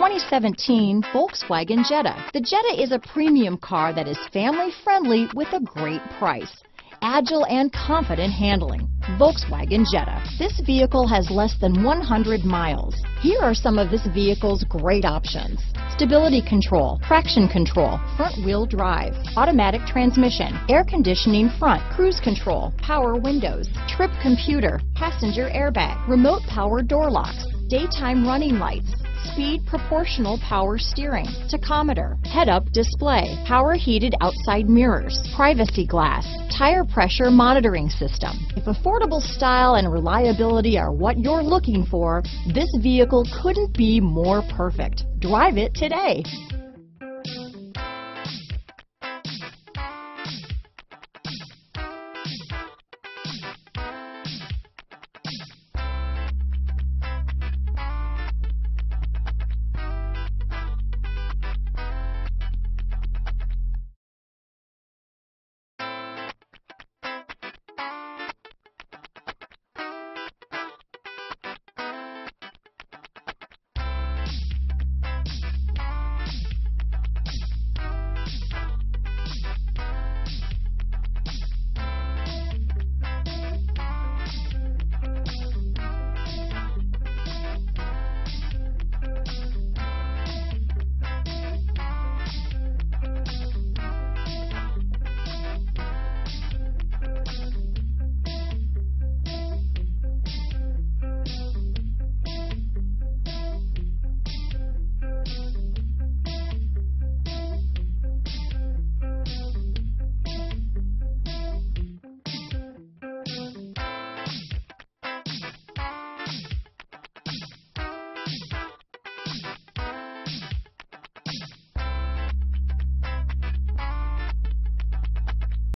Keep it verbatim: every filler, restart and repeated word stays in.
twenty seventeen Volkswagen Jetta. The Jetta is a premium car that is family friendly with a great price. Agile and confident handling. Volkswagen Jetta. This vehicle has less than one hundred miles. Here are some of this vehicle's great options. Stability control, traction control, front wheel drive, automatic transmission, air conditioning front, cruise control, power windows, trip computer, passenger airbag, remote power door locks, daytime running lights, speed proportional power steering, tachometer, head-up display, power heated outside mirrors, privacy glass, tire pressure monitoring system. If affordable style and reliability are what you're looking for, this vehicle couldn't be more perfect. Drive it today.